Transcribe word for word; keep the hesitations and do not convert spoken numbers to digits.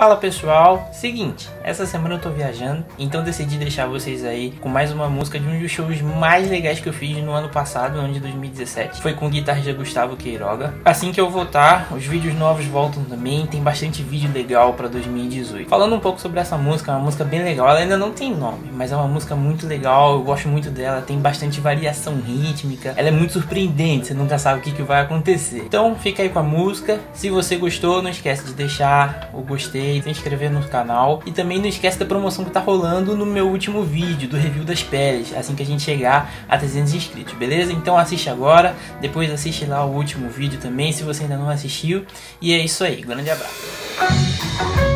Fala pessoal, seguinte, essa semana eu tô viajando, então decidi deixar vocês aí com mais uma música de um dos shows mais legais que eu fiz no ano passado, no ano de dois mil e dezessete, foi com o guitarrista Gustavo Queiroga. Assim que eu voltar, os vídeos novos voltam também, tem bastante vídeo legal pra dois mil e dezoito. Falando um pouco sobre essa música, é uma música bem legal, ela ainda não tem nome, mas é uma música muito legal, eu gosto muito dela, tem bastante variação rítmica, ela é muito surpreendente, você nunca sabe o que, que vai acontecer. Então fica aí com a música, se você gostou, não esquece de deixar o gostei, se inscrever no canal e também não esquece da promoção que tá rolando no meu último vídeo do review das peles, assim que a gente chegar a trezentos inscritos, beleza? Então assiste agora, depois assiste lá o último vídeo também se você ainda não assistiu, e é isso aí, grande abraço!